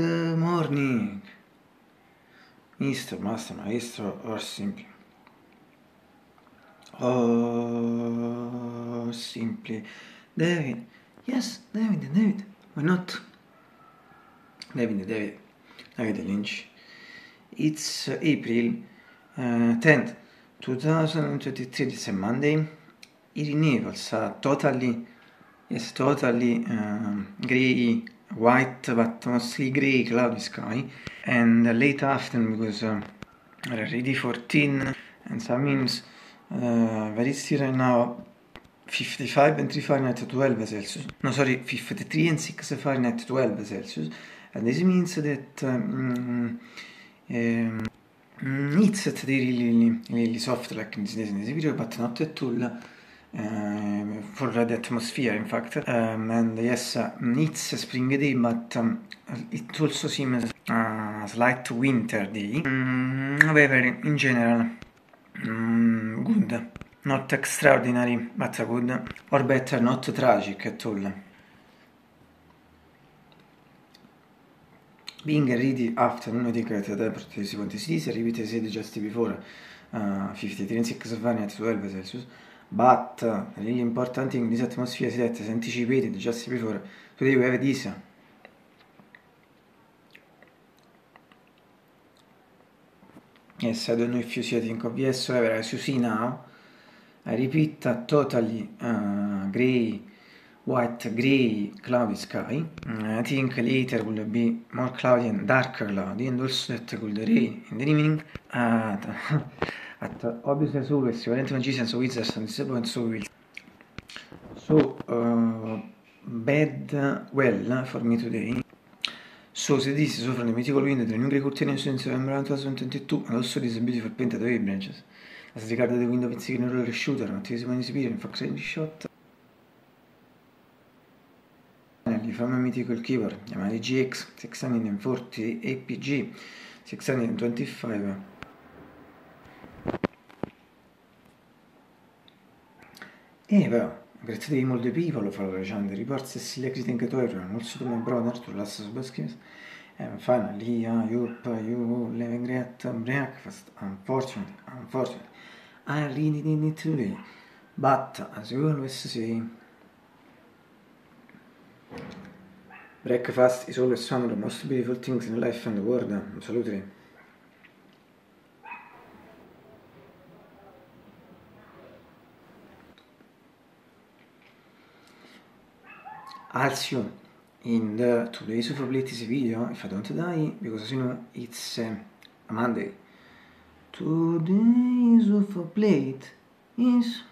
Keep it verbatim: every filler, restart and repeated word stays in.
Good morning, Mister Master Maestro or simply, oh simply, David, yes, David and David, why not? David and David, David Lynch. It's uh, April uh, tenth, two thousand twenty-three, it's a Monday. It enables a totally, yes, totally um, grey, white but mostly grey cloudy sky, and uh, late afternoon because uh, we're already fourteen, and that means uh, very still right now fifty-five and three Fahrenheit twelve Celsius, no sorry fifty-three and six Fahrenheit twelve Celsius, and this means that um, Um, it's a really, really soft, like in this, in this video, but not a tool uh, for the atmosphere, in fact. Um, and yes, uh, it's a spring day, but um, it also seems a slight winter day. Um, however, in general, um, good. Not extraordinary, but good. Or better, not tragic at all. Being ready after non dedicated seventy-six, repeated said just before uh, fifty-three and six of one at twelve Celsius, but uh, really important thing, this atmosphere is that is anticipated just before. Today we have this. Yes, I don't know if you see a thing of yes, however, as you see now, I repeat a totally uh, grey, white, grey, cloudy sky. I think later will be more cloudy and darker cloudy, and also that could rain in the evening. Uh, at obviously as always, Valentine magicians, wizards and disappointments, so will. So, uh, bad uh, well for me today. So, so this is over the mythical window, the new grey curtain in November twenty twenty-two, and also this beautiful painted wave branches. As regard the window with signal roller shooter, not easy when it's beer and fox range shot. From a mythical keyboard, Yamaha G X six forty A P G six twenty-five. E well, grazie to all the people for watching the reports, Cecilia, Critic, to everyone, also to my brother, to Lasse Subaschives, and finally, I hope you have a great breakfast. Unfortunately, unfortunately, I really didn't need to today, but as you always say, breakfast is always one of the most beautiful things in life and the world. Absolutely. I'll see you in the two days of latest video if I don't die, because as you know it's uh, a Monday. Two days of a plate is